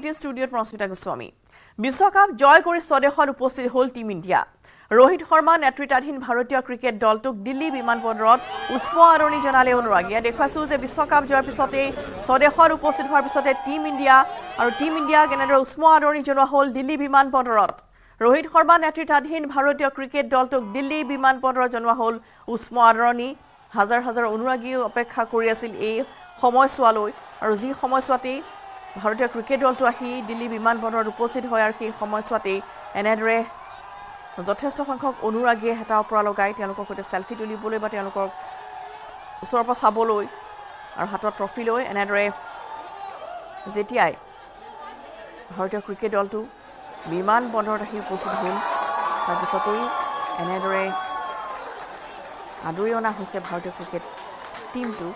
KT Studio Prasmita Goswami. Biswakaap joy kori swadesh uposthit whole team India. Rohit Sharma netritadhin Bharotiya cricket daltok Delhi Bimanbandarot Usma Aroni janale onoragiya dekhasu je Biswakaap joyar pisote swadesh uposthit hoar pisote team India kenadore Usma Aroni janoa hol Delhi Bimanbandarot. Rohit Sharma netritadhin Bharotiya cricket daltok Delhi Bimanbandarot janoa hol Usma Aroni hazar hazar onuragi opekkha kori asil ei সময়ছোৱালৈ আৰু যি সময়ছোৱাতে ভাৰতীয় cricket দলটো আহি দিল্লী বিমানবন্দৰত উপস্থিত হয় আৰু সেই সময়ছোৱাতে এনেদৰে যথেষ্ট সংখ্যক অনুৰাগীয়ে হেতা ওপৰা লগাই তেওঁলোকৰ সৈতে সেলফি তুলিবলৈ বা তেওঁলোকৰ ওচৰৰ পৰা চাবলৈ আৰু হাতত ট্ৰফি লৈ এনেদৰে জেটিআই ভাৰতীয় ক্ৰিকেট দলটো বিমানবন্দৰত আহি উপস্থিত হ'ল তাৰ পিছতেই এনেদৰে আদৰি অনা হৈছে ভাৰতীয় ক্ৰিকেট টিমটো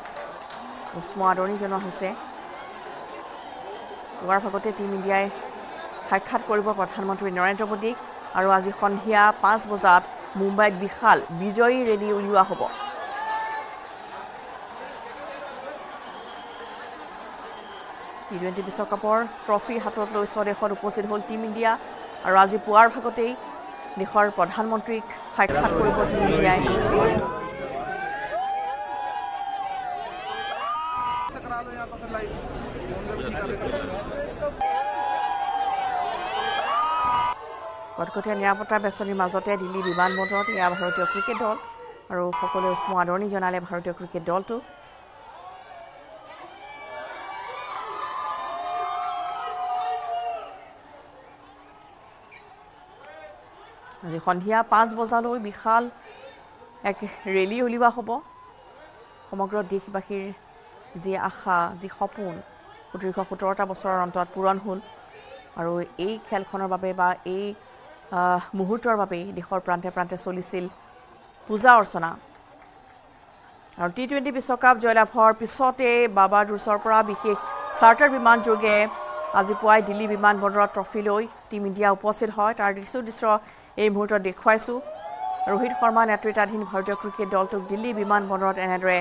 Usma Aroni janoa hoise war bhagote team India hakhat koribo pradhanmantri Narendra Modi aru aji khondhia 5 bojat Mumbai bihal bijoyi rally ulua hobo T20 bisokapor trophy hatot loi sorehor uposit hol team India aru aji puar bhagotei nihor pradhanmantri hakhat koribo team India কটকটীয়া নিৰাপত্তাৰ বেষ্টনীৰ মাজতে দিল্লী বিমানবন্দৰত ইয়া ভাৰতীয় cricket দল আৰু সকলোৱে উষ্ম আদৰণি জনালে ভাৰতীয় ক্ৰিকেট দলটো আজি সন্ধিয়া 5 বজালৈ বিশাল এক ৰেলী উলিওৱা হ'ব সমগ্ৰ দেশবাসীৰ যি আশা যি সপোন অতিৰিক্ত 17টা বছৰৰ অন্তত পূৰণ হ'ল আৰু এই খেলখনৰ বাবে বা এই মুহূৰ্তৰ বাবে দেশৰ প্ৰান্তে প্ৰান্তে চলিছিল পূজা অৰ্চনা আৰু টি20 বিশ্বকাপ জয়লাভৰ পিছতে বাবা দুৰছৰ পৰা বিশেষ চাৰ্টাৰ বিমান যোগে আজি পুৱাই দিল্লী বিমানবন্দৰত ট্ৰফি লৈ টিম ইণ্ডিয়া উপস্থিত হয় তাৰ দৃশ্য এই মুহূৰ্তত দেখুৱাইছো ৰোহিত শৰ্মা নেতৃত্বাধীন ভাৰতীয় ক্ৰিকেট দলটোক দিল্লী বিমানবন্দৰত এনেদৰে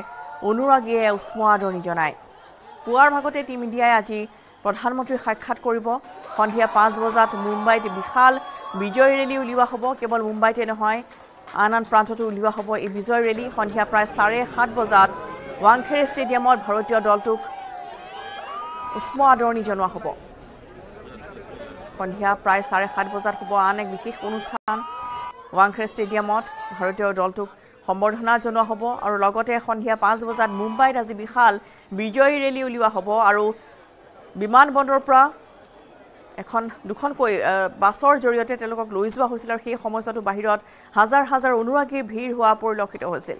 অনুৰাগীয়ে উষ্ম আদৰণি জনায় পুৱাৰ ভাগতে টিম ইণ্ডিয়াই আজি প্ৰধানমন্ত্ৰী সাক্ষাৎ কৰিব সন্ধিয়া 5 বজাত মুম্বাইত বিশাল বিজয় ৰেলী উলিওৱা হ'ব কেৱল মুম্বাইতে নহয় আনন প্ৰান্ততো উলিওৱা হ'ব এই বিজয় ৰেলী সন্ধিয়া প্ৰায় 7:30 বজাত ৱাংখেৰে ষ্টেডিয়ামৰ ভাৰতীয় দলটোক উষ্ম আদৰণি জনোৱা হ'ব সন্ধিয়া প্ৰায় 7:30 বজাত হ'ব আন এক বিশেষ অনুষ্ঠান ৱাংখেৰে ষ্টেডিয়ামত ভাৰতীয় দলটোক সম্বৰ্ধনা জনোৱা হ'ব আৰু লগতে সন্ধিয়া 5 বজাত মুম্বাইত আজি বিশাল বিজয় ৰেলী উলিওৱা হ'ব আৰু বিমানবন্দৰৰ পৰা এখন দুখন কই বাছৰ জৰিয়তে তেলকক লৈ যোৱা হৈছিল আৰু সেই সময়ছোৱাটো বাহিৰত হাজাৰ হাজাৰ অনুৰাগীৰ ভিৰ হোৱা পৰিলক্ষিত হৈছিল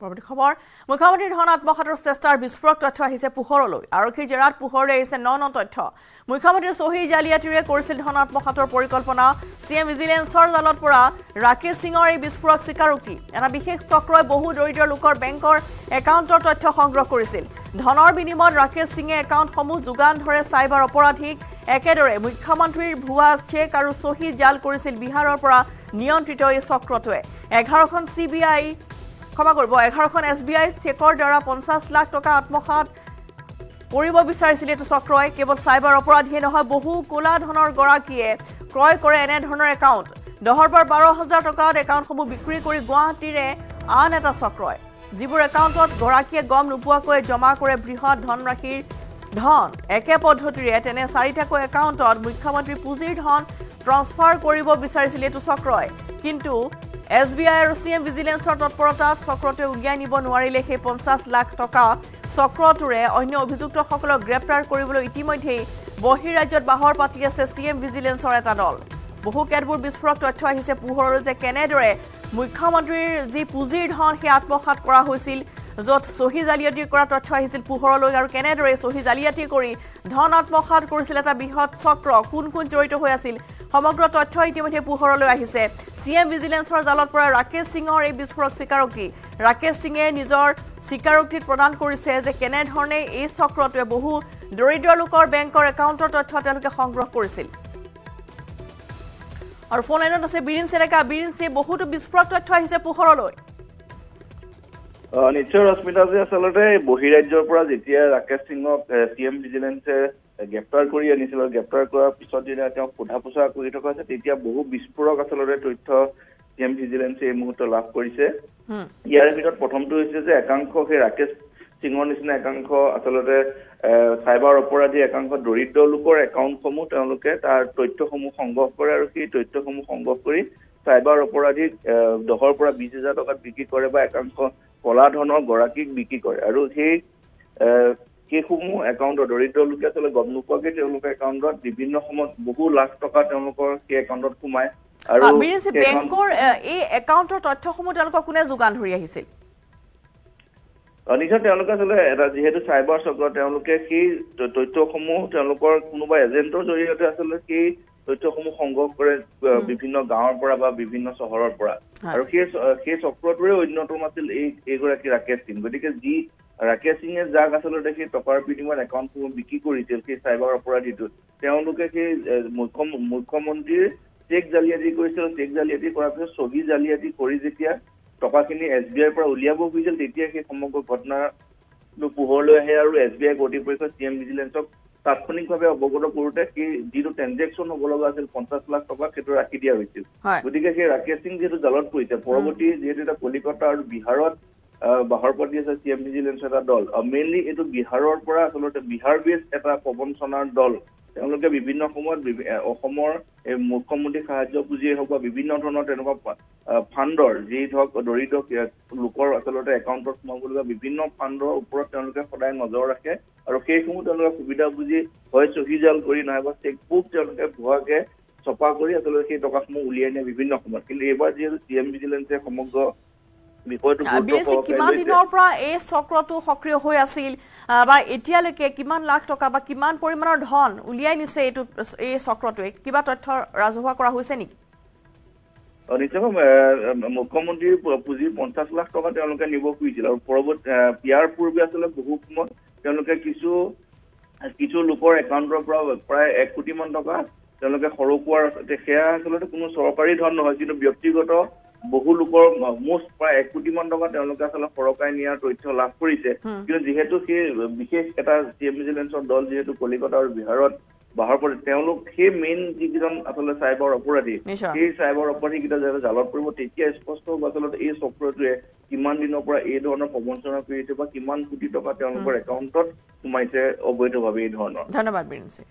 পৰৱৰ্তী খবৰ মুখ্যমন্ত্ৰীৰ ধনাত্মকতাৰ চেষ্টাৰ বিস্ফোৰক তথ্য আহিছে পোহৰলৈ আৰক্ষীৰ জেৰাত পোহৰলৈ আহিছে নন তথ্য মুখ্যমন্ত্ৰীৰ চহী জালিয়াতিৰে কৰিছিল ধনাত্মকতাৰ পৰিকল্পনা সিএম ভিজিলেন্সৰ জালত পৰা ৰাকেশ সিঙৰ এই বিস্ফোৰক স্বীকাৰোক্তি এটা বিশেষ চক্ৰই বহু দৰিদ্ৰ লোকৰ বেংকৰ একাউণ্টৰ তথ্য সংগ্ৰহ কৰিছিল ধনৰ বিনিময়ত ৰাকেশ সিঙে একাউণ্টসমূহ যোগান ধৰে সাইবাৰ অপৰাধীক একেদৰে মুখ্যমন্ত্ৰীৰ ভুৱা চেক আৰু চহী জাল কৰিছিল বিহাৰৰ পৰা নিয়ন্ত্ৰিত এই চক্ৰটোৱে 11খন সিবিআই ক্ষমা কৰিব 11খন এসবিআই চেকৰ দ্বাৰা 50 লাখ টকা আত্মসাৎ কৰিব বিচাৰিছিল এটো চক্ৰই কেৱল সাইবাৰ অপৰাধীয়ে নহয় বহু কোলা ধনৰ গৰাকীয়ে ক্ৰয় কৰে এনে ধৰণৰ একাউণ্ট 10ৰ পৰা 12000 টকাৰ একাউণ্টসমূহ বিক্ৰী কৰি গুৱাহাটীৰে আন এটা চক্ৰই যিবোৰ একাউণ্টত গৰাকীয়ে গম নোপোৱাকৈ জমা কৰে বৃহৎ ধনৰাশিৰ ধন একে পদ্ধতিৰে তেনে চাৰিটাকৈ একাউণ্টত মুখ্যমন্ত্ৰী পূজিৰ ধন ট্ৰান্সফাৰ কৰিব বিচাৰিছিল এটো চক্ৰই কিন্তু SBI আৰু CM ভিজিলেন্সৰ তৎপৰতা চক্ৰতে উলিয়াই নিব নোৱাৰিলে সেই 50 লাখ টকা চক্ৰটোৰে অন্য অভিযুক্তসকলক গ্ৰেপ্তাৰ কৰিবলৈ ইতিমধ্যে বহিৰাজ্যত বাহৰ পাতি আছে CM ভিজিলেন্সৰ এটা দল বহু কেৰবোৰ বিস্ফোৰক তথ্য আহিছে পোহৰলৈ যে কেনেদৰে মুখ্যমন্ত্ৰীৰ যি পূজিৰ ধন সেই আত্মসাৎ কৰা হৈছিল যত সহি জালিয়াতি কৰা তথ্য আহিছিল পোহৰলৈ আৰু কেনেদৰে সহি জালিয়াতি কৰি ধন আত্মসাৎ কৰিছিল এটা বৃহৎ চক্ৰ কোন জড়িত হৈ আছিল সমগ্ৰ তথ্য ইতিমধ্যে পোহৰলৈ আহিছে সিএম ভিজিলেন্সৰ জালত পৰা ৰাকেশ সিঙৰ এই বিস্ফোৰক স্বীকাৰোক্তি ৰাকেশ সিঙে নিজৰ স্বীকাৰোক্তি প্ৰদান কৰিছে যে কেনে ধৰণে এই চক্ৰটোৱে বহু দৰিদ্ৰ লোকৰ বেংকৰ একাউণ্টৰ তথ্য তেওঁলোকে সংগ্ৰহ কৰিছিল আৰু ফোন লাইনত আছে বিৰিন সেলেকা বিৰিন সে বহুত বিস্ফোৰক তথ্য আহিছে পোহৰলৈ নিশ্চয় ৰশ্মিতা যে আচলতে বহিৰাজ্যৰ পৰা যেতিয়া ৰাকেশ সিংক সিএম ভিজিলেন্সে গ্ৰেপ্তাৰ কৰি আনিছিল গ্ৰেপ্তাৰ কৰাৰ পিছত যেতিয়া তেওঁ পোধাপোছা কৰি থকা আছে তেতিয়া বহু বিস্ফোৰক আচলতে তথ্য সিএম ভিজিলেন্সে এই মুহূৰ্ত লাভ কৰিছে ইয়াৰ ভিতৰত প্ৰথমটো হৈছে যে একাংশ হে ৰাকেশ সিংৰ নিচিনা একাংশ আচলতে সাইবাৰ অপৰাধী একাংশ দৰিদ্ৰ লোকৰ একাউণ্টসমূহ তেওঁলোকে তাৰ তথ্যসমূহ সংগ্ৰহ কৰে আৰু সেই তথ্যসমূহ সংগ্ৰহ কৰি সাইবাৰ অপৰাধী 10ৰ পৰা 20000 টকা বিক্ৰী কৰে বা একাংশ কলা ধনৰ গৰাকীক বিক্ৰী কৰে আৰু সেই কেসমূহ একাউণ্টৰ দৰিদ্ৰ লোকে চলে গৱনুপকে তেওঁলোকৰ একাউণ্টত বিভিন্ন সময়ত বহু লাখ টকা তেওঁলোকৰ সেই একাউণ্টত সোমায় আৰু বেংকৰ এই একাউণ্টৰ তথ্যসমূহ তেওঁলোকক কোনে যোগান ধৰি আহিছিল অনিছত তেওঁলোকে চলে যেহেতু সাইবাৰ চক্ৰ তেওঁলোকে সেই তথ্যসমূহ তেওঁলোকৰ কোনোবা এজেন্টৰ জৰিয়তে আচলতে সেই তথ্যসমূহ সংগ্ৰহ কৰে বিভিন্ন গাঁৱৰ পৰা বা বিভিন্ন চহৰৰ পৰা আৰু সেই চক্ৰটোৰে অন্যতম আছিল এই গৰাকী ৰাকেশ সিং গতিকে যি ৰাকেশ সিঙে যাক আচলতে সেই টকাৰ বিনিময়ত একাউণ্টসমূহ বিক্ৰী কৰিছিল সেই সাইবাৰ অপৰাধীটো তেওঁলোকে সেই মুখ্যমন্ত্ৰীৰ চেক জালিয়াতি কৰিছিল চেক জালিয়াতি কৰাৰ পিছত চহী জালিয়াতি কৰি যেতিয়া টকাখিনি এছবিআইৰ পৰা উলিয়াব খুজিছিল তেতিয়া সেই সমগ্ৰ ঘটনা পোহৰলৈ আহে আৰু এছবিআই কৰ্তৃপক্ষ চিএম ভিজিলেন্সক তাৎক্ষণিকভাৱে অৱগত কৰোতে এই যিটো ট্ৰেনজেকচন হ'ব লগা আছিল 50 লাখ টকা সেইটো ৰাখি দিয়া হৈছিল গতিকে সেই ৰাকেশ সিং যিটো জালত পৰিছে পৰৱৰ্তী যিহেতু এটা কলিকতা আৰু বিহাৰত বাহৰপতি আছে চিএম ভিজিলেন্সৰ এটা দল মেইনলি এইটো বিহাৰৰ পৰা আচলতে বিহাৰ বেছ এটা প্ৰবঞ্চনাৰ দল তেওঁলোকে বিভিন্ন সময়ত অসমৰ মুখ্যমন্ত্ৰী সাহায্য পুঁজিয়ে হওক বা বিভিন্ন ধৰণৰ তেনেকুৱা ফাণ্ডৰ যি ধৰক দৰিদ্ৰ লোকৰ আচলতে একাউণ্টত সোমাবলৈ বিভিন্ন ফাণ্ডৰ ওপৰত তেওঁলোকে সদায় নজৰ ৰাখে আৰু সেইসমূহ তেওঁলোকে সুবিধা বুজি হয় চহীজাল কৰি নাইবা চেকবুক তেওঁলোকে ভুৱাকে চপা কৰি আচলতে সেই টকাসমূহ উলিয়াই নিয়ে বিভিন্ন সময়ত কিন্তু এইবাৰ যিহেতু চি এম ভিজিলেন্সে সমগ্ৰ বিষয়টো কিমান দিনৰ পৰা এই চক্ৰটো সক্ৰিয় হৈ আছিল বা এতিয়ালৈকে কিমান লাখ টকা বা কিমান পৰিমাণৰ ধন উলিয়াই নিছে এইটো এই চক্ৰটোৱে কিবা তথ্য ৰাজহুৱা কৰা হৈছে নেকি মুখ্যমন্ত্ৰীৰ পুঁজি 50 লাখ টকা তেওঁলোকে নিব খুজিছিল আৰু ইয়াৰ পূৰ্বে আচলতে বহু সময়ত তেওঁলোকে কিছু কিছু লোকৰ একাউণ্টৰ পৰা প্ৰায় 1 কোটি মান টকা তেওঁলোকে সৰকোৱাৰ সেয়া আচলতে কোনো চৰকাৰী ধন নহয় কিন্তু ব্যক্তিগত বহু লোকৰ মুঠ প্ৰায় 1 কোটি মান টকা তেওঁলোকে আচলতে সৰকাই নিয়াৰ তথ্য লাভ কৰিছে কিন্তু যিহেতু সেই বিশেষ এটা চি এম ভিজিলেন্সৰ দল যিহেতু কলিকতা আৰু বিহাৰত বাহৰ পৰা তেওঁলোক সেই মেইন যিকেইজন আচলতে সাইবাৰ অপৰাধী সেই সাইবাৰ অপৰাধীকেইটা যাতে জালত পৰিব তেতিয়া স্পষ্ট হ'ব আচলতে এই চক্ৰটোৱে কিমান দিনৰ পৰা এই ধৰণৰ প্ৰবঞ্চনা কৰিছে বা কিমান কোটি টকা তেওঁলোকৰ একাউণ্টত সোমাইছে অবৈধভাৱে এই ধৰণৰ ধন্যবাদ বিৰেন সিং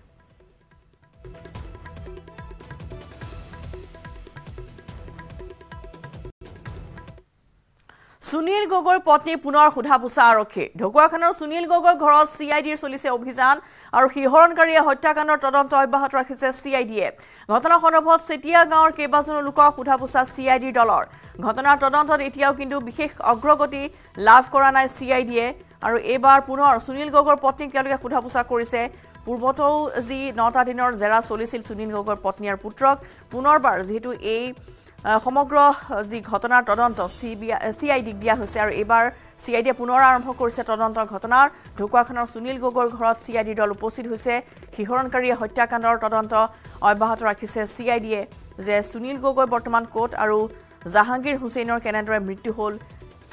সুনীল গগৈৰ পত্নী পুনৰ সোধাপোছা আৰক্ষী ঢকুৱাখানাৰ সুনীল গগৈৰ ঘৰত সিআইডিৰ চলিছে অভিযান আৰু শিহৰণকাৰীয়ে হত্যাকাণ্ডৰ তদন্ত অব্যাহত ৰাখিছে সিআইডিয়ে ঘটনা সন্দৰ্ভত চেতিয়া গাঁৱৰ কেইবাজনো লোকক সোধাপোছা সিআইডিৰ দলৰ ঘটনাৰ তদন্তত এতিয়াও কিন্তু বিশেষ অগ্ৰগতি লাভ কৰা নাই সিআইডিয়ে আৰু এইবাৰ পুনৰ সুনীল গগৈৰ পত্নীক তেওঁলোকে সোধাপোছা কৰিছে পূৰ্বতেও যি 9টা দিনৰ জেৰা চলিছিল সুনীল গগৈৰ পত্নী আৰু পুত্ৰক পুনৰবাৰ যিহেতু এই সমগ্ৰ যি ঘটনাৰ তদন্ত সিআইডিক দিয়া হৈছে আৰু এইবাৰ সিআইডিয়ে পুনৰ আৰম্ভ কৰিছে তদন্তৰ ঘটনাৰ ঢকুৱাখানাৰ সুনীল গগৈৰ ঘৰত সিআইডিৰ দল উপস্থিত হৈছে শিহৰণকাৰীয়ে হত্যাকাণ্ডৰ তদন্ত অব্যাহত ৰাখিছে সিআইডিয়ে যে সুনীল গগৈ বৰ্তমান ক'ত আৰু জাহাংগীৰ হুছেইনৰ কেনেদৰে মৃত্যু হ'ল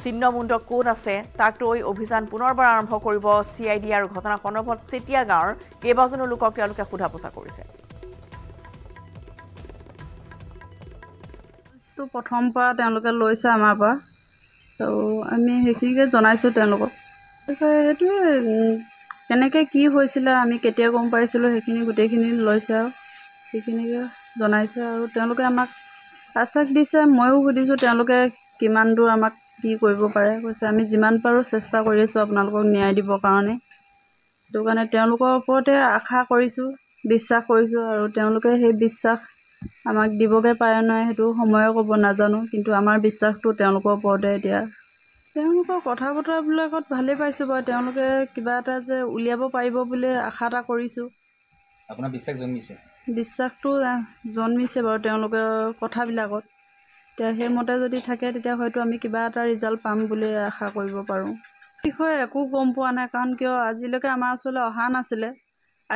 চিহ্নমুণ্ড ক'ত আছে তাক লৈ অভিযান পুনৰবাৰ আৰম্ভ কৰিব সিআইডি আৰু ঘটনা সন্দৰ্ভত চেতিয়া গাঁৱৰ কেইবাজনো লোকক তেওঁলোকে সোধাপোছা কৰিছে তো প্ৰথম পৰা তেওঁলোকে লৈছে আমাৰ পৰা তো আমি সেইখিনিকে জনাইছোঁ তেওঁলোকক সেইটোৱে কেনেকৈ কি হৈছিলে আমি কেতিয়া গম পাইছিলোঁ সেইখিনি গোটেইখিনি লৈছে আৰু সেইখিনিকে জনাইছে আৰু তেওঁলোকে আমাক আশ্বাস দিছে ময়ো সুধিছোঁ তেওঁলোকে কিমান দূৰ আমাক কি কৰিব পাৰে কৈছে আমি যিমান পাৰোঁ চেষ্টা কৰি আছোঁ আপোনালোকক ন্যায় দিবৰ কাৰণে সেইটো কাৰণে তেওঁলোকৰ ওপৰতে আশা কৰিছোঁ বিশ্বাস কৰিছোঁ আৰু তেওঁলোকে সেই বিশ্বাস আমাক দিবগে পাৰে নাই সেইটো সময়ে ক'ব নাজানো কিন্তু আমাৰ বিশ্বাসটো তেওঁলোকৰ ওপৰতে এতিয়া তেওঁলোকৰ কথা বতৰাবিলাকত ভালেই পাইছোঁ বাৰু তেওঁলোকে কিবা এটা যে উলিয়াব পাৰিব বুলি আশা এটা কৰিছোঁ আপোনাৰ বিশ্বাস জন্মিছে বিশ্বাসটো জন্মিছে বাৰু তেওঁলোকৰ কথাবিলাকত এতিয়া সেইমতে যদি থাকে তেতিয়া হয়তো আমি কিবা এটা ৰিজাল্ট পাম বুলি আশা কৰিব পাৰোঁ বিষয়ে একো গম পোৱা নাই, কাৰণ কিয় আজিলৈকে আমাৰ ওচৰলৈ অহা নাছিলে,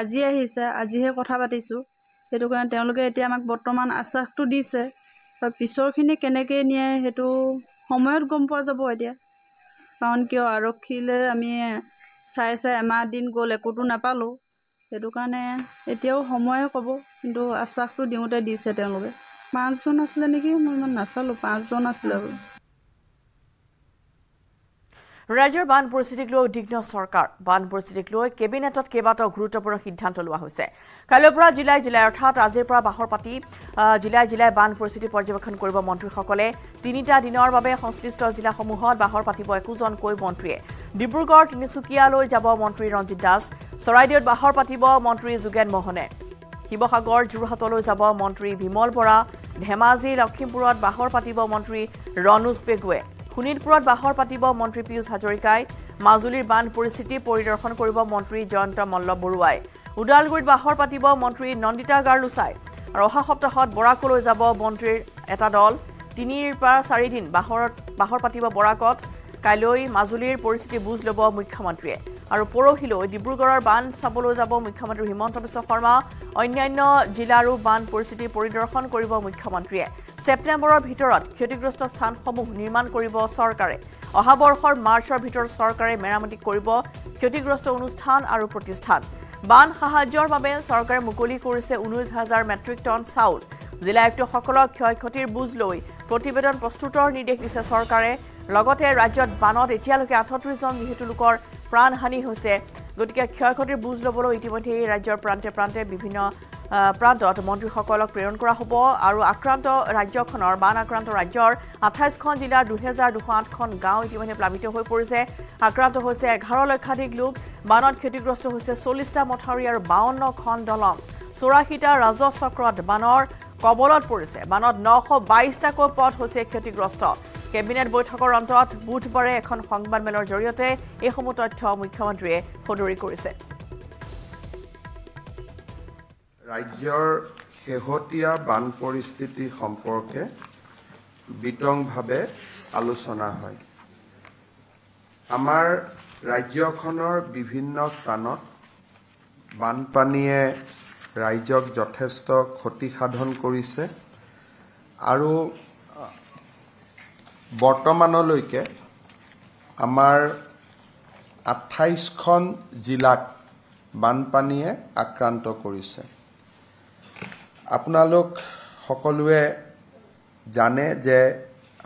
আজি আহিছে, আজিহে কথা পাতিছোঁ। সেইটো কাৰণে তেওঁলোকে এতিয়া আমাক বৰ্তমান আশ্বাসটো দিছে, পিছৰখিনি কেনেকৈ নিয়ে সেইটো সময়ত গম পোৱা যাব এতিয়া। কাৰণ কিয় আৰক্ষীলৈ আমি চাই চাই এমাহ দিন গ'ল, একোতো নাপালোঁ। সেইটো কাৰণে এতিয়াও সময়ে ক'ব, কিন্তু আশ্বাসটো দিওঁতে দিছে তেওঁলোকে। 5জন আছিলে নেকি, মই ইমান নাচালোঁ, 5জন আছিলে। রাজ্যের বান পরিস্থিতিক লো উদ্বিগ্ন সরকার। বান পরিস্থিতিক লো কেবিনেটত কেইবাটাও গুরুত্বপূর্ণ সিদ্ধান্ত লোৱা হৈছে। কালিৰপৰা জিলায় জিলায় অৰ্থাৎ আজিৰপৰা বাহৰ পাতি জিলায় জিলায় বান পৰিস্থিতি পৰ্যবেক্ষণ কৰিব মন্ত্ৰীসকলে। ৩টা দিনৰ বাবে সংশ্লিষ্ট জিলাসমূহত বাহৰ পাতিব 21জনকৈ মন্ত্ৰীয়ে। ডিব্ৰুগড় তিনিচুকীয়ালৈ যাব মন্ত্ৰী ৰঞ্জিত দাস। চৰাইদেউত বাহৰ পাতিব মন্ত্ৰী যোগেন মোহনে। শিৱসাগৰ যোৰহাটলৈ যাব মন্ত্ৰী বিমল বৰা। ধেমাজি লক্ষীমপুৰত বাহৰ পাতিব মন্ত্ৰী ৰণুজ পেগুৱে। শোণিতপুৰত বাহৰ পাতিব মন্ত্ৰী পীয়ুষ হাজৰিকাই। মাজুলীৰ বান পৰিস্থিতি পৰিদৰ্শন কৰিব মন্ত্ৰী জয়ন্ত মল্ল বৰুৱাই। উদালগুৰিত বাহৰ পাতিব মন্ত্ৰী নন্দিতা গাৰলুচাই। আৰু অহা সপ্তাহত বৰাকলৈ যাব মন্ত্ৰীৰ এটা দল। ৩-৪ দিন বাহৰ পাতিব বৰাকত। কাইলৈ মাজুলীৰ পৰিস্থিতি বুজ ল'ব মুখ্যমন্ত্ৰীয়ে। আৰু পৰহিলৈ ডিব্ৰুগড়ৰ বান চাবলৈ যাব মুখ্যমন্ত্ৰী হিমন্ত বিশ্ব শৰ্মা। অন্যান্য জিলাৰো বান পৰিস্থিতি পৰিদৰ্শন কৰিব মুখ্যমন্ত্ৰীয়ে। সেপ্টেম্বৰৰ ভিতৰত ক্ষতিগ্ৰস্ত স্থানসমূহ নিৰ্মাণ কৰিব চৰকাৰে। অহা বৰ্ষৰ মাৰ্চৰ ভিতৰত চৰকাৰে মেৰামতি কৰিব ক্ষতিগ্ৰস্ত অনুষ্ঠান আৰু প্ৰতিষ্ঠান। বান সাহায্যৰ বাবে চৰকাৰে মুকলি কৰিছে 19,000 মেট্ৰিক টন চাউল। জিলায়ুক্তসকলক ক্ষয়ক্ষতিৰ বুজ লৈ প্ৰতিবেদন প্ৰস্তুতৰ নিৰ্দেশ দিছে চৰকাৰে। লগতে ৰাজ্যত বানত এতিয়ালৈকে 38জন নিহত লোকৰ প্ৰাণহানি হৈছে। গতিকে ক্ষয়ক্ষতিৰ বুজ ল'বলৈ ইতিমধ্যে ৰাজ্যৰ প্ৰান্তে প্ৰান্তে বিভিন্ন প্ৰান্তত মন্ত্ৰীসকলক প্ৰেৰণ কৰা হ'ব। আৰু আক্ৰান্ত ৰাজ্যখনৰ বান আক্ৰান্ত ৰাজ্যৰ 28খন জিলাৰ 2208খন গাঁও ইতিমধ্যে প্লাবিত হৈ পৰিছে। আক্ৰান্ত হৈছে 11 লক্ষাধিক লোক। বানত ক্ষতিগ্ৰস্ত হৈছে 40টা মথাউৰি আৰু 52খন দলং। 84টা ৰাজহ চক্ৰত বানৰ কবলত পৰিছে। বানত 922টাকৈ পথ হৈছে ক্ষতিগ্ৰস্ত। কেবিনেট বৈঠকৰ অন্তত বুধবাৰে এখন সংবাদমেলৰ জৰিয়তে এইসমূহ তথ্য মুখ্যমন্ত্ৰীয়ে সদৰি কৰিছে। ৰাজ্যৰ শেহতীয়া বান পৰিস্থিতি সম্পৰ্কে বিতংভাৱে আলোচনা হয়। আমাৰ ৰাজ্যখনৰ বিভিন্ন স্থানত বানপানীয়ে ৰাইজক যথেষ্ট ক্ষতি সাধন কৰিছে আৰু বৰ্তমানলৈকে আমাৰ 28খন জিলাত বানপানীয়ে আক্ৰান্ত কৰিছে। আপোনালোক সকলোৱে জানে যে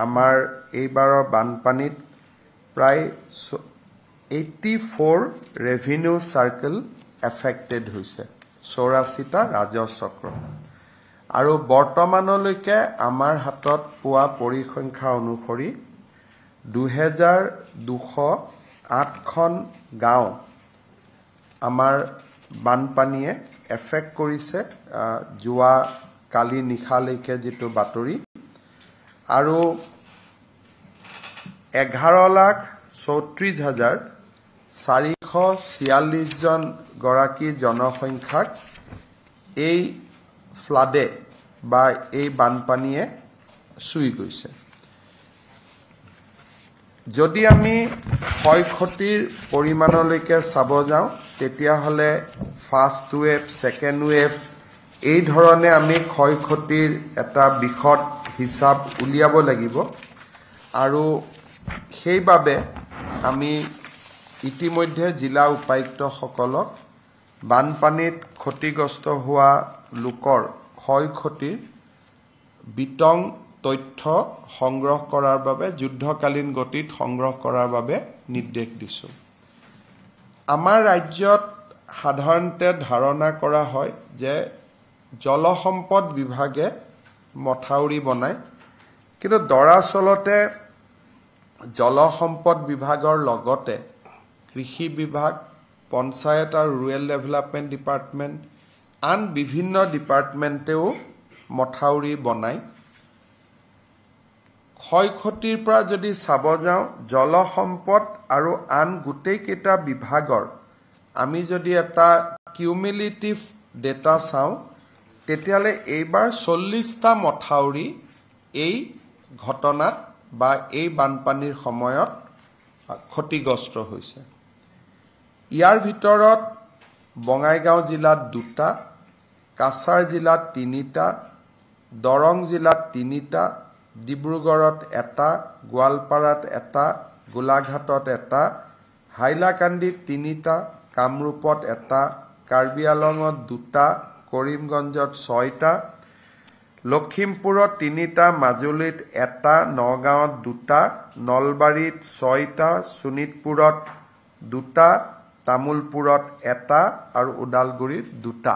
আমাৰ এইবাৰৰ বানপানীত প্ৰায় 84 ৰেভিনিউ চাৰ্কেল এফেক্টেড হৈছে, 84টা ৰাজহ চক্ৰ। আৰু বৰ্তমানলৈকে আমাৰ হাতত পোৱা পৰিসংখ্যা অনুসৰি 2208খন গাঁও আমাৰ বানপানীয়ে এফেক্ট কৰিছে। যোৱা কালি নিশালৈকে যিটো বাতৰি, আৰু 11,34,446জন গৰাকী জনসংখ্যাক এই ফ্লাডে বা এই বানপানীয়ে চুই গৈছে। যদি আমি ক্ষয়ক্ষতিৰ পৰিমাণলৈকে চাব যাওঁ, তেতিয়াহ'লে ফাৰ্ষ্ট ৱেভ, ছেকেণ্ড ৱেভ এই ধৰণে আমি ক্ষয়ক্ষতিৰ এটা বিশদ হিচাপ উলিয়াব লাগিব। আৰু সেইবাবে আমি ইতিমধ্যে জিলা উপায়ুক্তসকলক বানপানীত ক্ষতিগ্ৰস্ত হোৱা লোকৰ ক্ষয়ক্ষতিৰ বিতং তথ্য সংগ্ৰহ কৰাৰ বাবে যুদ্ধকালীন গতিত সংগ্ৰহ কৰাৰ বাবে নিৰ্দেশ দিছোঁ। আমাৰ ৰাজ্যত সাধাৰণতে ধাৰণা কৰা হয় যে জলসম্পদ বিভাগে মথাউৰি বনায়, কিন্তু দৰাচলতে জলসম্পদ বিভাগৰ লগতে কৃষি বিভাগ, পঞ্চায়ত আৰু ৰুৰেল ডেভেলপমেণ্ট ডিপাৰ্টমেণ্ট, আন বিভিন্ন ডিপাৰ্টমেণ্টেও মথাউৰি বনায়। ক্ষয়ক্ষতিৰ পৰা যদি চাব যাওঁ, জলসম্পদ আৰু আন গোটেইকেইটা বিভাগৰ আমি যদি এটা কিউমিলেটিভ ডেটা চাওঁ, তেতিয়াহ'লে এইবাৰ 40টা মথাউৰি এই ঘটনাত বা এই বানপানীৰ সময়ত ক্ষতিগ্ৰস্ত হৈছে। ইয়াৰ ভিতৰত বঙাইগাঁও জিলাত 2টা, কাছাৰ জিলাত 3টা, দৰং জিলাত 3টা, ডিব্ৰুগড়ত 1টা, গোৱালপাৰাত 1টা, গোলাঘাটত 1টা, হাইলাকান্দিত 3টা, কামৰূপত 1টা, কাৰ্বি আংলঙত 2টা, কৰিমগঞ্জত 6টা, লখিমপুৰত 3টা, মাজুলীত 1টা, নগাঁৱত 2টা, নলবাৰীত 6টা, শোণিতপুৰত 2টা, তামুলপুৰত 1টা আৰু ওদালগুৰিত 2টা।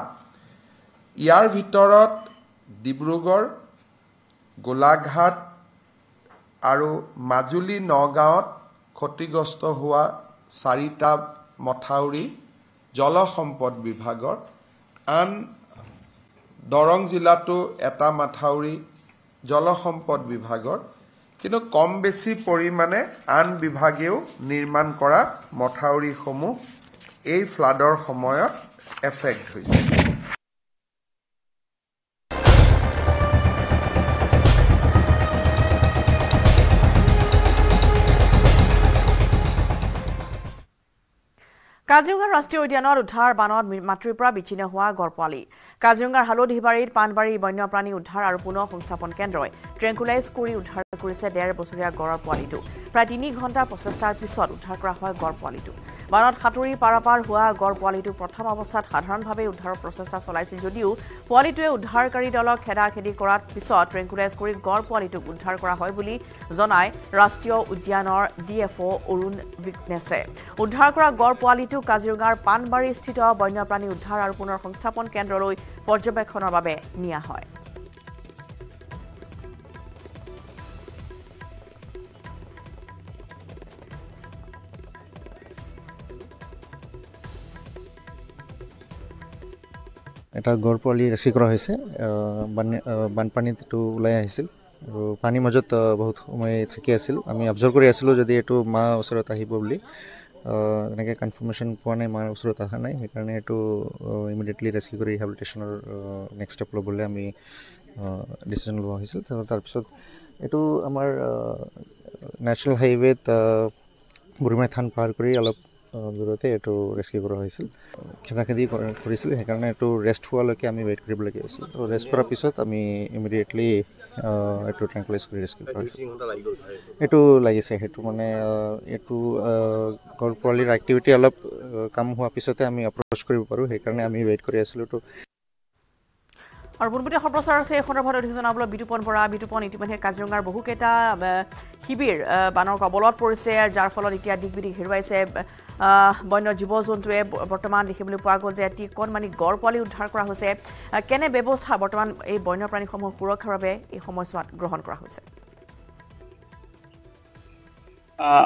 ইয়াৰ ভিতৰত ডিব্ৰুগড়, গোলাঘাট আৰু মাজুলী, নগাঁৱত ক্ষতিগ্ৰস্ত হোৱা 4টা মথাউৰি জলসম্পদ বিভাগৰ, আন দৰং জিলাতো 1টা মথাউৰি জলসম্পদ বিভাগৰ, কিন্তু কম বেছি পৰিমাণে আন বিভাগেও নিৰ্মাণ কৰা মথাউৰিসমূহ এই ফ্লাডৰ সময়ত এফেক্ট হৈছে। কাজিৰঙা ৰাষ্ট্ৰীয় উদ্যানৰ উদ্ধাৰ বানত মাতৃৰ পৰা বিচ্ছিন্ন হোৱা গড়পোৱালি। কাজিৰঙাৰ হালধিবাৰীত পাণবাৰীৰ বন্যপ্ৰাণী উদ্ধাৰ আৰু পুনৰ সংস্থাপন কেন্দ্ৰই ট্ৰেংকুলাইজ কৰি উদ্ধাৰ কৰিছে 1.5 বছৰীয়া গড়পোৱালিটো। প্ৰায় 3 ঘণ্টাৰ প্ৰচেষ্টাৰ পিছত উদ্ধাৰ কৰা হয় গড়পোৱালিটো। বানত সাঁতুৰি পাৰাপাৰ হোৱা গড়পোৱালিটো প্ৰথম অৱস্থাত সাধাৰণভাৱে উদ্ধাৰৰ প্ৰচেষ্টা চলাইছিল যদিও পোৱালিটোৱে উদ্ধাৰকাৰী দলক খেদাখেদি কৰাৰ পিছত ট্ৰেংকুলাইজ কৰি গড়পোৱালিটোক উদ্ধাৰ কৰা হয় বুলি জনায় ৰাষ্ট্ৰীয় উদ্যানৰ DFO অৰুণ বিঘ্নেশে। উদ্ধাৰ কৰা গড়পোৱালিটো কাজিৰঙাৰ পাণবাৰীস্থিত বন্যপ্ৰাণী উদ্ধাৰ আৰু পুনৰ সংস্থাপন কেন্দ্ৰলৈ পৰ্যবেক্ষণৰ বাবে নিয়া হয়। এটা গড়পোৱালি ৰাশি কৰা হৈছে। বানপানীটো ওলাই আহিছিল আৰু পানীৰ মাজত বহুত সময় থাকি আছিল। আমি অবজাৰ্ভ কৰি আছিলোঁ যদি এইটো মাৰ ওচৰত আহিব বুলি, এনেকৈ কনফাৰ্মেশ্যন পোৱা নাই, মাৰ ওচৰত অহা নাই, সেইকাৰণে এইটো ইমিডিয়েটলি ৰেস্কিউ কৰি ৰিহেবিলিটেশ্যনৰ নেক্সট ষ্টেপ ল'বলৈ আমি ডিচিশ্যন লোৱা হৈছিল। তাৰপিছত এইটো আমাৰ নেশ্যনেল হাইৱেত বুঢ়ীমাই থান পাৰ কৰি অলপ দূৰতে এইটো ৰেস্কিউ কৰা হৈছিল। খেদাখেদি কৰিছিল, সেইকাৰণে এইটো ৰেষ্ট হোৱালৈকে আমি ৱেইট কৰিবলগীয়া হৈছিল। তো ৰেষ্ট কৰাৰ পিছত আমি ইমিডিয়েটলি এইটো ট্ৰেংকুলাইজ কৰি ৰেস্কিউ কৰা হৈছিল। এইটো লাগিছে, সেইটো মানে এইটো গড়পোৱালিৰ এক্টিভিটি অলপ কাম হোৱাৰ পিছতে আমি এপ্ৰ'চ কৰিব পাৰোঁ, সেইকাৰণে আমি ৱেইট কৰি আছিলোঁ। তো আৰু বুনবুটীয়া সম্প্ৰচাৰ আছে এই সন্দৰ্ভত অধিক জনাবলৈ বিতুপন বৰা। বিতুপন, ইতিমধ্যে কাজিৰঙাৰ বহুকেইটা শিবিৰ বানৰ কবলত পৰিছে, যাৰ ফলত এতিয়া দিশ বিদিশ হেৰুৱাইছে বন্য জীৱ জন্তুৱে। বৰ্তমান দেখিবলৈ পোৱা গ'ল যে এটি কণমানি গড়পোৱালি উদ্ধাৰ কৰা হৈছে। কেনে ব্যৱস্থা বৰ্তমান এই বন্যপ্ৰাণীসমূহ সুৰক্ষাৰ বাবে এই সময়ছোৱাত গ্ৰহণ কৰা হৈছে?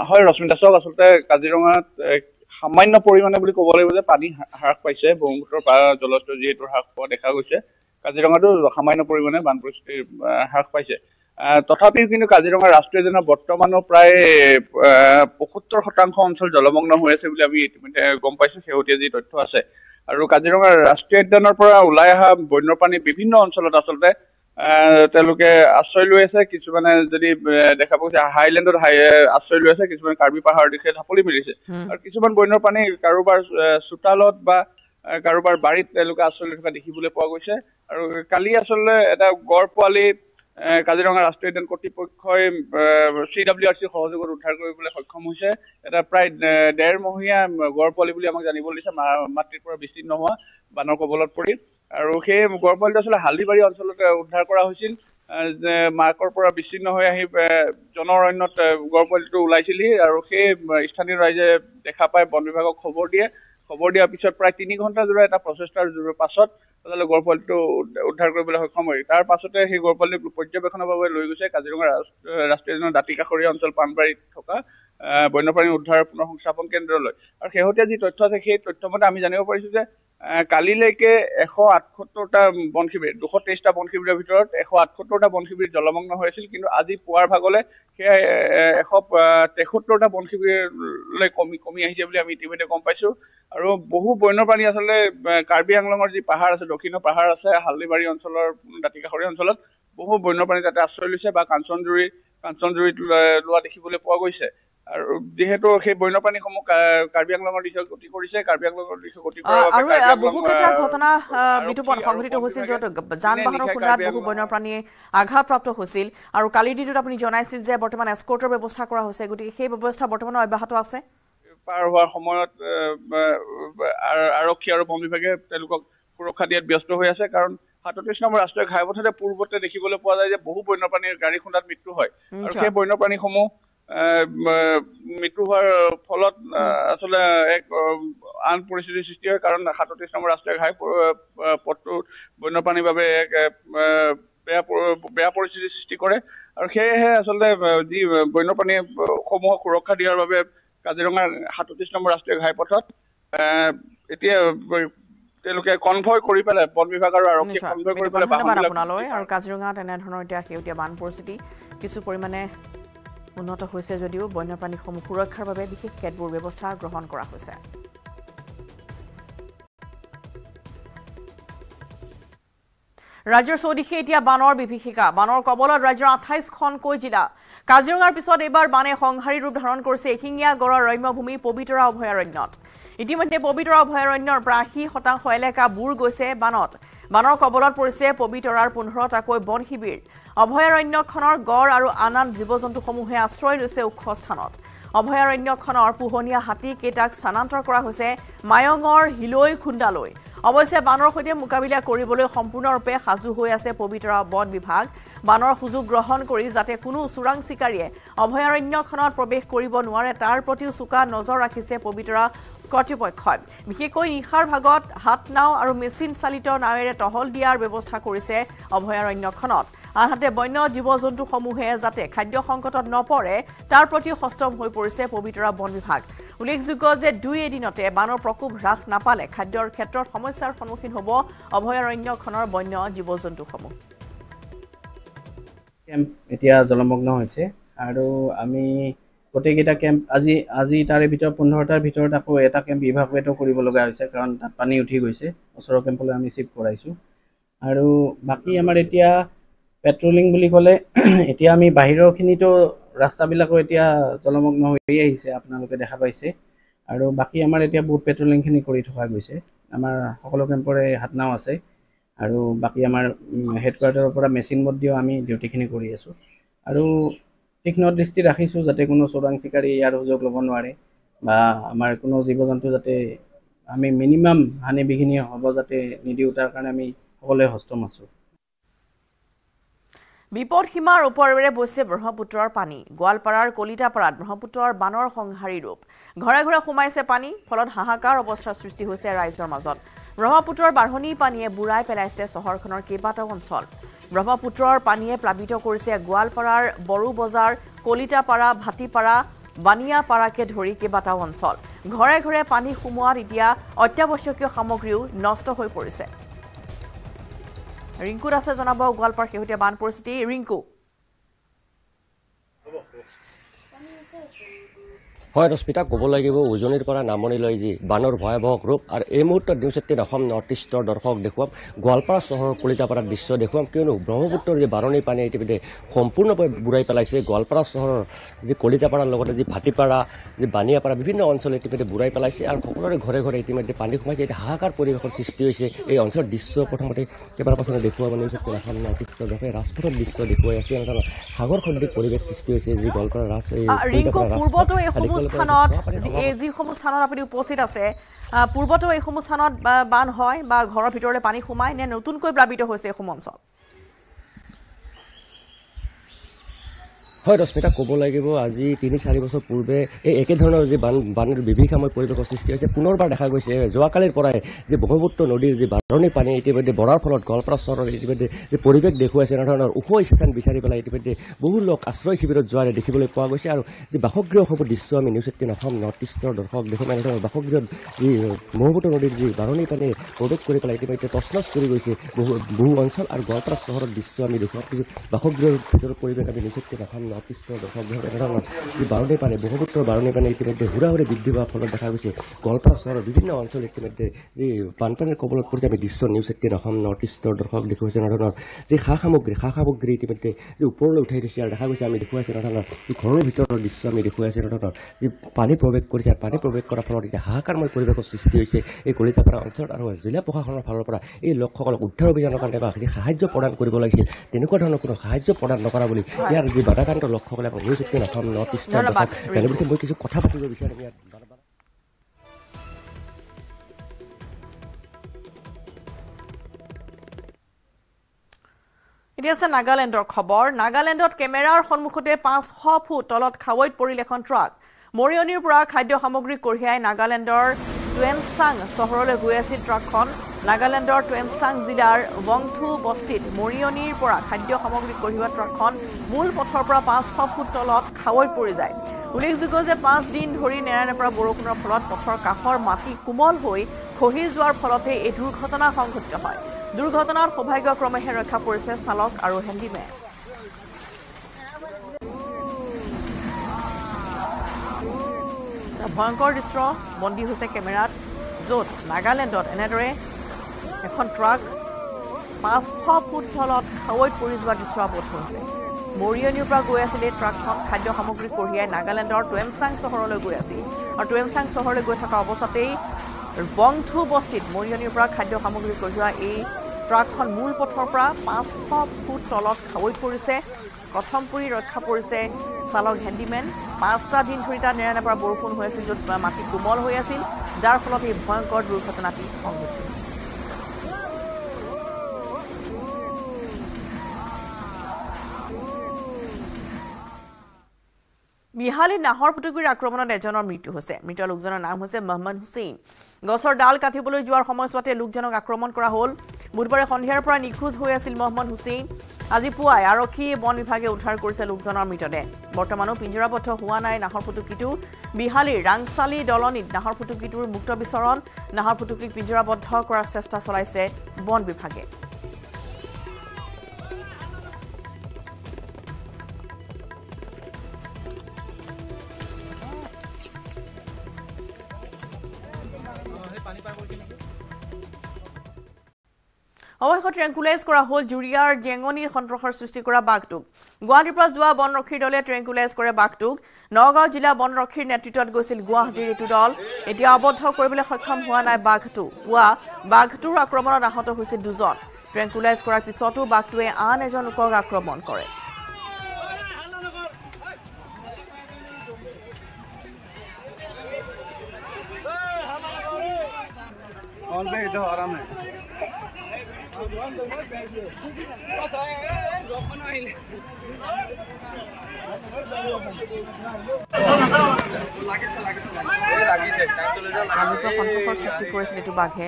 হয় ৰশ্মিতা, চক আচলতে কাজিৰঙাত সামান্য পৰিমাণে বুলি ক'ব লাগিব যে পানী হ্ৰাস পাইছে। ব্ৰহ্মপুত্ৰৰ জলস্তৰ যিহেতু হ্ৰাস পোৱা দেখা গৈছে, কাজিৰঙাতো সামান্য পৰিমাণে বান পৰিস্থিতি হ্ৰাস পাইছে। তথাপিও কিন্তু কাজিৰঙা ৰাষ্ট্ৰীয় উদ্যানৰ বৰ্তমানো প্ৰায় 75% অঞ্চল জলমগ্ন হৈ আছে বুলি আমি ইতিমধ্যে গম পাইছো, শেহতীয়া যি তথ্য আছে। আৰু কাজিৰঙা ৰাষ্ট্ৰীয় উদ্যানৰ পৰা ওলাই অহা বন্যপ্ৰাণী বিভিন্ন অঞ্চলত আচলতে তেওঁলোকে আশ্ৰয় লৈ আছে। কিছুমানে যদি দেখা পাইছে হাইলেণ্ডত আশ্ৰয় লৈ আছে, কিছুমান কাৰ্বি পাহাৰৰ দিশে ঢাপলি মেলিছে, আৰু কিছুমান বন্যপ্ৰাণী কাৰোবাৰ চোতালত বা কাৰোবাৰ বাৰীত তেওঁলোকে আশ্ৰয় লৈ থকা দেখিবলৈ পোৱা গৈছে। আৰু কালি আচলতে এটা গড়পোৱালি কাজিৰঙা ৰাষ্ট্ৰীয় উদ্যান কৰ্তৃপক্ষই CWRCৰ সহযোগত উদ্ধাৰ কৰিবলৈ সক্ষম হৈছে। এটা প্ৰায় 1.5 মহীয়া গড়পোৱালি বুলি আমাক জানিবলৈ দিছে, মাতৃৰ পৰা বিচ্ছিন্ন হোৱা বানৰ কবলত পৰি। আৰু সেই গড়পোৱালিটো আচলতে হালধিবাৰী অঞ্চলত উদ্ধাৰ কৰা হৈছিল। মাকৰ পৰা বিচ্ছিন্ন হৈ আহি জন অৰণ্যত গড়পোৱালিটো ওলাইছিলহি, আৰু সেই স্থানীয় ৰাইজে দেখা পাই বন বিভাগক খবৰ দিয়ে। খবৰ দিয়াৰ পিছত প্ৰায় 3 ঘণ্টা জোৰা এটা প্ৰচেষ্টাৰ পাছত গড়পোৱালিটো উদ্ধাৰ কৰিবলৈ সক্ষম হয়। তাৰ পাছতে সেই গড়পোৱালি পৰ্যবেক্ষণৰ বাবে লৈ গৈছে কাজিৰঙা ৰাষ্ট্ৰীয় উদ্যানৰ দাঁতি কাষৰীয়া অঞ্চল পাণবাৰীত থকা বন্যপ্ৰাণী উদ্ধাৰ পুনৰ সংস্থাপন কেন্দ্ৰলৈ। আৰু শেহতীয়া যি তথ্য আছে, সেই তথ্য মতে আমি জানিব পাৰিছো যে কালিলৈকে 178টা বনশিবিৰ, 223টা বনশিবিৰৰ ভিতৰত 178টা বনশিবিৰ জলমগ্ন হৈ আছিল। কিন্তু আজি পুৱাৰ ভাগলৈ সেয়া 173টা বনশিবিৰলৈ কমি আহিছে বুলি আমি ইতিমধ্যে গম পাইছো। আৰু বহু বন্যপ্ৰাণী আচলতে কাৰ্বি আংলঙৰ যি পাহাৰ আছে, দক্ষিণৰ পাহাৰ আছে, হালধিবাৰী অঞ্চলৰ দাঁতি কাষৰীয়া অঞ্চলত বহু বন্যপ্ৰাণী তাতে আশ্ৰয় লৈছে বা কাঞ্চনজুৰি লোৱা দেখিবলৈ পোৱা গৈছে। যেহেতু সেই বন্যপ্ৰাণী সমূহ কাৰ্বি আংলঙৰ দিশে গতি কৰিছে কাৰ্বি আংলঙৰ দিশে গতি কৰা আৰু বহু ক্ষেত্ৰত ঘটনা বিতুপন সংঘটিত হৈছিল যত যানবাহনৰ খুন্দাত বহু বন্যপ্ৰাণী আঘাতপ্ৰাপ্ত হৈছিল আৰু কালি দিনত আপুনি জনাইছিল যে বৰ্তমান এস্কৰ্টৰ ব্যৱস্থা কৰা হৈছে গতি সেই ব্যৱস্থা বৰ্তমান অব্যাহত আছে পাৰ হোৱাৰ সময়ত আৰক্ষী আৰু ভূমি বিভাগে তেওঁলোকক সুৰক্ষা দিয়াত ব্যস্ত হৈ আছে কাৰণ 37 নম্বৰ ৰাষ্ট্ৰীয় ঘাইপথৰ পূৰ্বতে দেখিবলৈ পোৱা যায় যে বহু বন্যপ্ৰাণীৰ গাড়ী খুন্দাত মৃত্যু হয় আৰু সেই বন্যপ্ৰাণী সমূহ মিটুহৰ ফলত আসলে এক আন পৰিস্থিতি সৃষ্টি হয় কাৰণ 37 নম্বৰ ৰাষ্ট্ৰীয় ঘাইপথটো বন্যপ্ৰাণীৰ বাবে এক বেয়া পৰিস্থিতি সৃষ্টি কৰে আৰু সেয়ে আসলে যি বন্যপ্ৰাণী সমূহ সুৰক্ষা দিয়াৰ বাবে কাজিৰঙা 37 নম্বৰ ৰাষ্ট্ৰীয় ঘাইপথত এতিয়া তেলকে কনভয় কৰি পেলাই বন বিভাগ আৰু আৰক্ষী কনভয় কৰি পেলাই বাহন আপোনালৈ আৰু কাজিৰঙা তেনে ধৰণৰ এতিয়া হেউটিয়া বান পৰিস্থিতি কিছু পৰিমাণে উন্নত হৈছে যদিও বন্যপ্ৰাণী সমূহ সুৰক্ষাৰ বাবে বিশেষ কেতবোৰ ব্যৱস্থা গ্ৰহণ কৰা হৈছে ৰাজ্যৰ সৌদিকে এতিয়া বানৰ বিভীষিকা বানৰ কবলত ৰাজ্যৰ 28খন কৈ জিলা কাজিৰঙাৰ পিছত এবাৰ বানে সংহাৰী ৰূপ ধাৰণ কৰিছে এশিঙীয়া গঁড়ৰ ৰম্যভূমি পবিতৰা অভয়াৰণ্যত ইতিমধ্যে পবিতৰা অভয়াৰণ্যৰ প্ৰায় 80% এলেকা বুৰ গৈছে বানত বানৰ কবলত পৰিছে পবিতৰাৰ 15টাকৈ বন শিবিৰ অভয়াৰণ্যখনৰ গড় আৰু আন জীৱজন্তুসমূহে আশ্ৰয় লৈছে উখ স্থানত অভয়াৰণ্যখনৰ পুহনীয়া হাতী কেটাক স্থানান্তৰ কৰা হৈছে মায়ঙৰ হিলৈ খুন্দালৈ অৱশ্যে বানৰ সৈতে মোকাবিলা কৰিবলৈ সম্পূৰ্ণৰূপে সাজু হৈ আছে পবিতৰা বন বিভাগ বানৰ সুযোগ গ্ৰহণ কৰি যাতে কোনো চোৰাং চিকাৰীয়ে অভয়াৰণ্যখনত প্ৰৱেশ কৰিব নোৱাৰে তাৰ প্ৰতিও চোকা নজৰ ৰাখিছে পবিতৰা কৰ্তৃপক্ষই বিশেষকৈ নিশাৰ ভাগত হাত নাও আৰু মেচিন চালিত নাৱেৰে টহল দিয়াৰ ব্যৱস্থা কৰিছে অভয়াৰণ্যখনত আনহাতে বন্য জীৱজন্তুসমূহে যাতে খাদ্য সংকটত নপৰে তাৰ প্ৰতি সষ্টম হৈ পৰিছে পবিতৰা বন বিভাগ উল্লেখযোগ্য যে দুই এদিনতে বানৰ প্ৰকোপ হ্ৰাস নাপালে খাদ্যৰ ক্ষেত্ৰত সমস্যাৰ সন্মুখীন হ'ব অভয়াৰণ্যখনৰ বন্য জীৱজন্তুসমূহ কেম্প এতিয়া জলমগ্ন হৈছে আৰু আমি প্ৰত্যেকটা কেম্প আজি আজি তাৰে ভিতৰত 15টাৰ ভিতৰত আকৌ এটা কেম্প বিভাগটো কৰিব লগা হৈছে কাৰণ তাত পানী উঠি গৈছে ওচৰৰ কেম্পলৈ আমি শিফট কৰাইছো আৰু বাকি আমাৰ এতিয়া পেট্ৰোলিং বুলি ক'লে এতিয়া আমি বাহিৰৰ খিনিটো ৰাস্তাবিলাকো এতিয়া জলমগ্ন হৈ আহিছে আপোনালোকে দেখা পাইছে আৰু বাকি আমাৰ এতিয়া বহুত পেট্ৰোলিং খিনি কৰি থকা গৈছে আমাৰ সকলো কেম্পৰে হাত নাও আছে আৰু বাকি আমাৰ হেডকোয়াৰ্টাৰৰ পৰা মেচিন বড দিও আমি ডিউটি খিনি কৰি আছো আৰু তীক্ষ্ণ দৃষ্টি ৰাখিছো যাতে কোনো চোৰাং চিকাৰী ইয়াৰ সুযোগ ল'ব নোৱাৰে বা আমাৰ কোনো জীৱজন্তু যাতে আমি মিনিমাম হানি বিঘিনি হ'ব যাতে নিদিও তাৰ কাৰণে আমি সকলোৱে হস্তম আছো বিপদ সীমাৰ ওপৰেৰে বৈছে ব্ৰহ্মপুত্ৰৰ পানী গোৱালপাৰাৰ কলিতাপাৰাত ব্ৰহ্মপুত্ৰৰ বানৰ সংহাৰী ৰূপ ঘৰে ঘৰে সোমাইছে পানী ফলত হাহাকাৰ অৱস্থাৰ সৃষ্টি হৈছে ৰাইজৰ মাজত ব্ৰহ্মপুত্ৰৰ বাঢ়নী পানীয়ে বুৰাই পেলাইছে চহৰখনৰ কেইবাটাও অঞ্চল ব্ৰহ্মপুত্ৰৰ পানীয়ে প্লাবিত কৰিছে গোৱালপাৰাৰ বড়ো বজাৰ কলিতাপাৰা ভাটিপাৰা বানিয়াপাৰাকে ধৰি কেইবাটাও অঞ্চল ঘৰে ঘৰে পানী সোমোৱাৰ এতিয়া অত্যাৱশ্যকীয় সামগ্ৰীও নষ্ট হৈ পৰিছে ৰিংকু দাসে জনাব গোৱালপাৰাৰ শেহতীয়া বান পৰিস্থিতি ৰিংকু হয় ৰস্মিতা ক'ব লাগিব উজনিৰ পৰা নামনিলৈ যি বানৰ ভয়াৱহ ৰূপ আৰু এই মুহূৰ্তত নিউজ 18 অসম নৰ্থ ইষ্টৰ দৰ্শক দেখুৱাম গোৱালপাৰা চহৰৰ কলিতাপাৰাৰ দৃশ্য দেখুৱাম কিয়নো ব্ৰহ্মপুত্ৰৰ যি বাননী পানী ইতিমধ্যে সম্পূৰ্ণভাৱে বুৰাই পেলাইছে গোৱালপাৰা চহৰৰ যি কলিতাপাৰাৰ লগতে যি ভাটিপাৰা যি বানিয়াপাৰা বিভিন্ন অঞ্চল ইতিমধ্যে বুৰাই পেলাইছে আৰু সকলোৰে ঘৰে ঘৰে ইতিমধ্যে পানী সোমাইছে এটা হাহাকাৰ পৰিৱেশৰ সৃষ্টি হৈছে এই অঞ্চলৰ দৃশ্য প্ৰথমতে কেইবাৰ প্ৰথমে দেখুৱাব নিউজ 18 অসম নৰ্থ ইষ্টৰ দৰ্শকে ৰাজপথৰ দৃশ্য দেখুৱাই আছে এটা সাগৰ খন্দিক পৰিৱেশ সৃষ্টি হৈছে যি গোৱালপাৰা ৰাজপথ স্থানত যিসমূহ স্থানত আপুনি উপস্থিত আছে পূৰ্বতো এইসমূহ স্থানত বান হয় বা ঘৰৰ ভিতৰলৈ পানী সোমাই নে নতুনকৈ প্লাবিত হৈছে এইসমূহ অঞ্চল হয় ৰশ্মিতা ক'ব লাগিব আজি 3-4 বছৰ পূৰ্বে এই একেধৰণৰ যি বানৰ বিভীষিকাময় পৰিৱেশৰ সৃষ্টি হৈছে পুনৰবাৰ দেখা গৈছে যোৱাকালিৰ পৰাই যি ব্ৰহ্মপুত্ৰ নদীৰ যি বাঢ়নী পানী ইতিমধ্যে বৰাৰ ফলত গোৱালপাৰা চহৰৰ ইতিমধ্যে যি পৰিৱেশ দেখুৱাইছে এনেধৰণৰ ওখ স্থান বিচাৰি পেলাই ইতিমধ্যে বহু লোক আশ্ৰয় শিবিৰত যোৱাৰে দেখিবলৈ পোৱা গৈছে আৰু যি বাসগৃহসমূহ দৃশ্য আমি নিউজ 18 অসম নৰ্থ ইষ্টৰ দৰ্শক দেখোঁ এনেধৰণৰ বাসগৃহত যি ব্ৰহ্মপুত্ৰ নদীৰ যি বাঢ়নী পানী প্ৰৱেশ কৰি পেলাই ইতিমধ্যে তচনচ কৰি গৈছে বহু বহু অঞ্চল আৰু গোৱালপাৰা চহৰৰ দৃশ্য আমি দেখুৱাওঁ বাসগৃহৰ ভিতৰৰ পৰিৱেশ আমি নিউজ 18 অসম অপিষ্ট দৰ্শক ধৰণৰ এই বাৰুণে পানী বহুপুত্ৰ বাৰুণে পানী ইতিমধ্যে হুৰাহুৰি বৃদ্ধি হোৱাৰ ফলত দেখা গৈছে গোৱালপাৰা চহৰৰ বিভিন্ন অঞ্চল ইতিমধ্যে এই বানপানীৰ কবলত পৰি আমি দৃশ্য নিউজ এটিৰ অসম নৰ্থ ইষ্টৰ দৰ্শক দেখুৱাইছে নধৰণৰ যে খা সামগ্ৰী ইতিমধ্যে যে ওপৰলৈ উঠাই দিছে আৰু দেখা গৈছে আমি দেখুৱাইছে নধৰণৰ এই ঘৰৰ ভিতৰৰ দৃশ্য আমি দেখুৱাইছে নধৰণৰ যে পানী প্ৰৱেশ কৰিছে পানী প্ৰৱেশ কৰাৰ ফলত এতিয়া হাহাকাৰময় পৰিৱেশৰ সৃষ্টি হৈছে এই কলিতাপাৰা অঞ্চল আৰু জিলা প্ৰশাসনৰ ফালৰ পৰা এই লোকসকলক উদ্ধাৰ অভিযানৰ কাৰণে সাহায্য প্ৰদান কৰিব লাগিছিল তেনেকুৱা ধৰণৰ কোনো সাহায্য প্ৰদান নকৰা বুলি ইয়াৰ যি বাধাকাণ্ড লোকসকলে নিউজ এটিৰ অসম নৰ্থ ইষ্টৰ দৰ্শক তেওঁলোকে মই কিছু কথা পাতিব বিচাৰিম ইয়াত এতিয়া আছে নাগালেণ্ডৰ খবৰ নাগালেণ্ডত কেমেৰাৰ সন্মুখতে 500 ফুট তলত খাৱৈত পৰিল এখন ট্ৰাক মৰিয়নিৰ পৰা খাদ্য সামগ্ৰী কঢ়িয়াই নাগালেণ্ডৰ টুৱেমচাং চহৰলৈ গৈ আছিল ট্ৰাকখন নাগালেণ্ডৰ টুৱেমচাং জিলাৰ বংথু বস্তিত মৰিয়নিৰ পৰা খাদ্য সামগ্ৰী কঢ়িওৱা ট্ৰাকখন মূল পথৰ পৰা 500 ফুট তলত খাৱৈত পৰি যায় উল্লেখযোগ্য যে 5 দিন ধৰি নেৰানেপৰা বৰষুণৰ ফলত পথৰ কাষৰ মাটি কোমল হৈ খহি যোৱাৰ ফলতে এই দুৰ্ঘটনা সংঘটিত হয় দুৰ্ঘটনাৰ সৌভাগ্যক্ৰমেহে ৰক্ষা পৰিছে চালক আৰু হেণ্ডিমেন ভয়ংকৰ দৃশ্য বন্দী হৈছে কেমেৰাত য'ত নাগালেণ্ডত এনেদৰে এখন ট্ৰাক 500 ফুট তলত খাৱৈত পৰি যোৱা দৃশ্যপট হৈছে মৰিয়নিৰ পৰা গৈ আছিল এই ট্ৰাকখন খাদ্য সামগ্ৰী কঢ়িয়াই নাগালেণ্ডৰ টুৱেমচাং চহৰলৈ গৈ আছিল আৰু টুৱেমচাং চহৰলৈ গৈ থকা অৱস্থাতেই বংথু বস্তিত মৰিয়নিৰ পৰা খাদ্য সামগ্ৰী কঢ়িওৱা এই ট্ৰাকখন মূল পথৰ পৰা 500 ফুট তলত খাৱৈত পৰিছে প্ৰথম পৰি ৰক্ষা পৰিছে চালক হেণ্ডিমেন 5টা দিন ধৰি তাৰ নেৰানেপৰা বৰষুণ হৈ আছিল য'ত মাটি কোমল হৈ আছিল যাৰ ফলত এই ভয়ংকৰ দুৰ্ঘটনাটি সংঘটিত হৈছে বিহালী নাহৰ পুটুকীৰ আক্ৰমণত এজনৰ মৃত্যু হৈছে মৃত লোকজনৰ নাম হৈছে মহম্মদ হুছেইন গছৰ ডাল কাটিবলৈ যোৱাৰ সময়ছোৱাতে লোকজনক আক্ৰমণ কৰা হ'ল বুধবাৰে সন্ধিয়াৰ পৰা নিখোজ হৈ আছিল মহম্মদ হুছেইন আজি পুৱাই আৰক্ষী বন বিভাগে উদ্ধাৰ কৰিছে লোকজনৰ মৃতদেহ বৰ্তমানো পিঞ্জৰাবদ্ধ হোৱা নাই নাহৰ পুটুকীটো বিহালীৰ ৰাংচালী দলনিত নাহৰ পুটুকীটোৰ মুক্ত বিচৰণ নাহৰ পুটুকীক পিঞ্জৰাবদ্ধ কৰাৰ চেষ্টা চলাইছে বন বিভাগে অৱশেষত ট্ৰেংকুলাইজ কৰা হ'ল জুৰিয়াৰ জেঙনিৰ সন্ত্ৰাসৰ সৃষ্টি কৰা বাঘটোক গুৱাহাটীৰ পৰা যোৱা বনৰক্ষীৰ দলে ট্ৰেংকুলাইজ কৰে বাঘটোক নগাঁও জিলা বনৰক্ষীৰ নেতৃত্বত গৈছিল গুৱাহাটীৰ এইটো দল এতিয়া আবদ্ধ কৰিবলৈ সক্ষম হোৱা নাই বাঘটো পুৱা বাঘটোৰ আক্ৰমণত আহত হৈছিল দুজন ট্ৰেংকুলাইজ কৰাৰ পিছতো বাঘটোৱে আন এজন লোকক আক্ৰমণ কৰে সৃষ্টি কৰিছিল এইটো বাঘে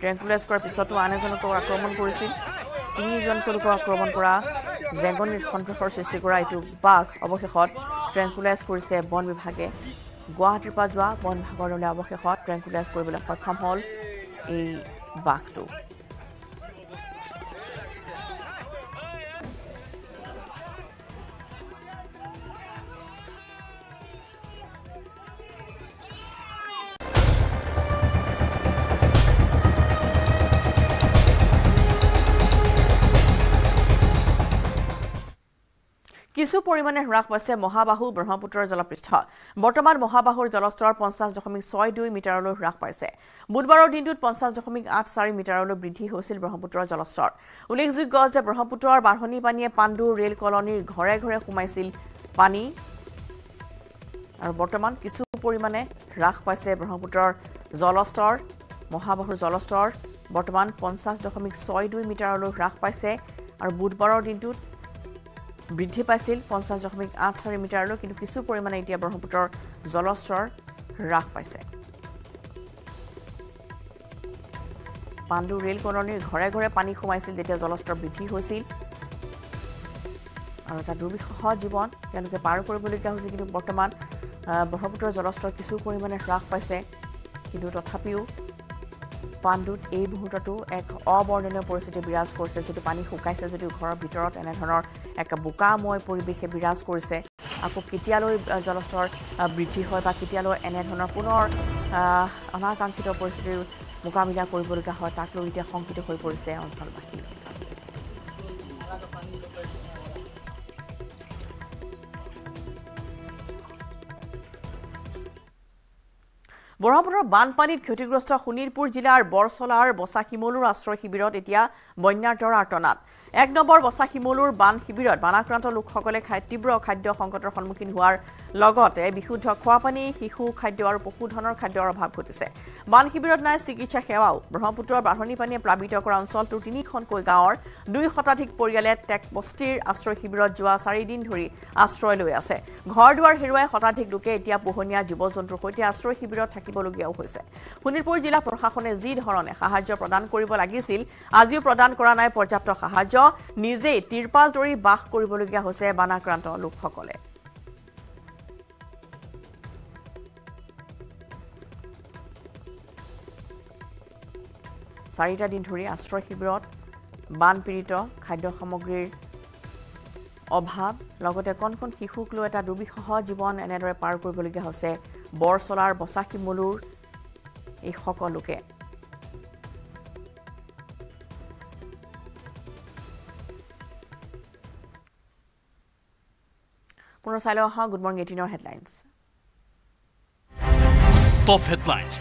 ট্ৰেংকুলাইজ কৰাৰ পিছতো আন এজনক আক্ৰমণ কৰিছিল তিনিজনকৈ লোকক আক্ৰমণ কৰা জেঙনিৰ সন্ত্ৰাসৰ সৃষ্টি কৰা এইটো বাঘ অৱশেষত ট্ৰেংকুলাইজ কৰিছে বন বিভাগে গুৱাহাটীৰ পৰা যোৱা বন বিভাগৰ দলে অৱশেষত ট্ৰেংকুলাইজ কৰিবলৈ সক্ষম হ'ল এই বাঘটো কিছু পৰিমাণে হ্ৰাস পাইছে মহাবাহু ব্ৰহ্মপুত্ৰৰ জলপৃষ্ঠ বৰ্তমান মহাবাহুৰ জলস্তৰ 50.62 মিটাৰলৈ হ্ৰাস পাইছে বুধবাৰৰ দিনটোত 50.84 মিটাৰলৈ বৃদ্ধি হৈছিল ব্ৰহ্মপুত্ৰৰ জলস্তৰ উল্লেখযোগ্য যে ব্ৰহ্মপুত্ৰৰ বাঢ়নী পানীয়ে পাণ্ডু ৰেল কলনীৰ ঘৰে ঘৰে সোমাইছিল পানী আৰু বৰ্তমান কিছু পৰিমাণে হ্ৰাস পাইছে ব্ৰহ্মপুত্ৰৰ জলস্তৰ মহাবাহুৰ জলস্তৰ বৰ্তমান 50.62 মিটাৰলৈ হ্ৰাস পাইছে আৰু বুধবাৰৰ দিনটোত বৃদ্ধি পাইছিল 50.84 মিটাৰলৈ কিন্তু কিছু পৰিমাণে এতিয়া ব্ৰহ্মপুত্ৰৰ জলস্তৰ হ্ৰাস পাইছে পাণ্ডু ৰেল কলনীৰ ঘৰে ঘৰে পানী সোমাইছিল যেতিয়া জলস্তৰ বৃদ্ধি হৈছিল আৰু এটা দুৰ্বিষহ জীৱন তেওঁলোকে পাৰ কৰিবলগীয়া হৈছে কিন্তু বৰ্তমান ব্ৰহ্মপুত্ৰৰ জলস্তৰ কিছু পৰিমাণে হ্ৰাস পাইছে কিন্তু তথাপিও পাণ্ডুত এই মুহূৰ্তটো এক অবৰ্ণনীয় পৰিস্থিতি বিৰাজ কৰিছে যেটো পানী শুকাইছে যদিও ঘৰৰ ভিতৰত এনে ধৰণৰ এক বোকাময় পৰিৱেশে বিৰাজ কৰিছে আকো কিতিয়ালৈ জলস্তৰ বৃদ্ধি হয় বা কিতিয়ালৈ এনে ধৰণৰ পুনৰ অনাকাংক্ষিত পৰিস্থিতি মোকাবিলা কৰিবলগা হয় তাক লৈ এতিয়া সংকিত হৈ পৰিছে অঞ্চলবাসী বৰহাপুৰৰ বানপানীত ক্ষতিগ্ৰস্ত সুনিৰপুৰ জিলাৰ বৰসলাৰ বসাখিমলুৰ আশ্ৰয় শিবিৰত এতিয়া বন্যাৰ আৰ্তনাদ ১ নম্বৰ বসাখিমলুৰ বান শিবিৰত বানাক্ৰান্ত লোকসকলে তীব্ৰ খাদ্য সংকটৰ সন্মুখীন হোৱাৰ লগতে বিশুদ্ধ খোৱাপানী শিশু খাদ্য আৰু পশুধনৰ খাদ্যৰ অভাৱ ঘটিছে বান শিবিৰত নাই চিকিৎসা সেৱাও ব্ৰহ্মপুত্ৰৰ বাঢ়নী পানীয়ে প্লাবিত কৰা অঞ্চলটোৰ তিনিখনকৈ গাঁৱৰ 2 শতাধিক পৰিয়ালে টেক বস্তিৰ আশ্ৰয় শিবিৰত যোৱা 4 দিন ধৰি আশ্ৰয় লৈ আছে ঘৰ দুৱাৰ হেৰুৱাই শতাধিক লোকে এতিয়া পোহনীয়া জীৱজন্তুৰ সৈতে আশ্ৰয় শিবিৰত থাকিবলগীয়াও হৈছে সুনিৰপুৰ জিলা প্ৰশাসনে যি ধৰণে সাহায্য প্ৰদান কৰিব লাগিছিল আজিও প্ৰদান কৰা নাই পৰ্যাপ্ত সাহায্য নিজে তিৰপাল তৰি বাস কৰিবলগীয়া হৈছে বানাক্ৰান্ত লোকসকলে সাৰিটা দিন ধৰে আশ্ৰয় শিবিৰত বানপীড়িত খাদ্য সামগ্ৰীৰ অভাব লগতে কনকন শিশুক লৈ এটা দুৰ্বিষহ জীবন এনেদৰে পাৰ কৰিবলগীয়া হৈছে বৰসলাৰ বসাখিমলুৰ এই সকলোকে পুনৰ চাইলৈ good morning 18 headlines top headlines